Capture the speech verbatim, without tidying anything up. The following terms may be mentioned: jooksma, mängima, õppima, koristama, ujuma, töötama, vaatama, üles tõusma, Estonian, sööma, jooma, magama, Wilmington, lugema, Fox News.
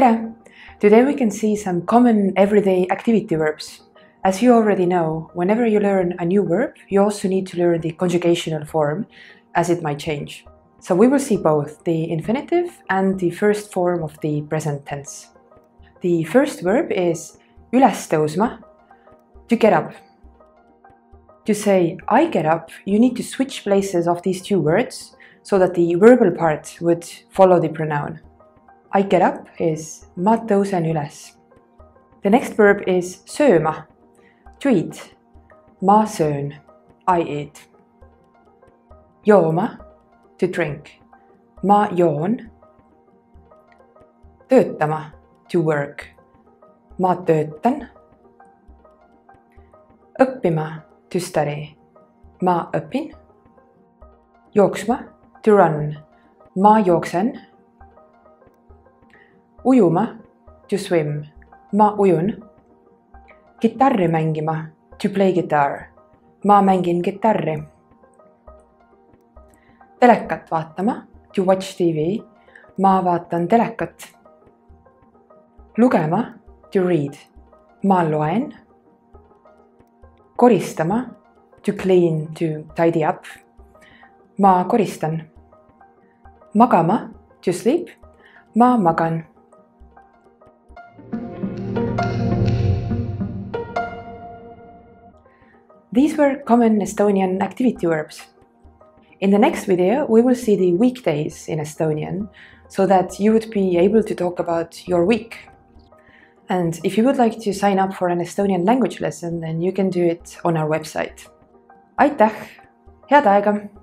Tere! Today we can see some common everyday activity verbs. As you already know, whenever you learn a new verb, you also need to learn the conjugational form, as it might change. So we will see both the infinitive and the first form of the present tense. The first verb is üles tõusma, to get up. To say I get up, you need to switch places of these two words so that the verbal part would follow the pronoun. I get up is ma tõusen üles. The next verb is sööma, to eat. Ma söön, I eat. Jooma, to drink. Ma joon. Töötama, to work. Ma töötan. Õppima, to study. Ma õpin. Jooksma, to run. Ma jooksen. Ujuma, to swim. Ma ujun. Kitarri mängima, to play guitar. Ma mängin kitarri. Telekat vaatama, to watch T V. Ma vaatan telekat. Lugema, to read. Ma loen. Koristama, to clean, to tidy up. Ma koristan. Magama, to sleep. Ma magan. These were common Estonian activity verbs. In the next video, we will see the weekdays in Estonian, so that you would be able to talk about your week. And if you would like to sign up for an Estonian language lesson, then you can do it on our website. Aitäh! Head aega!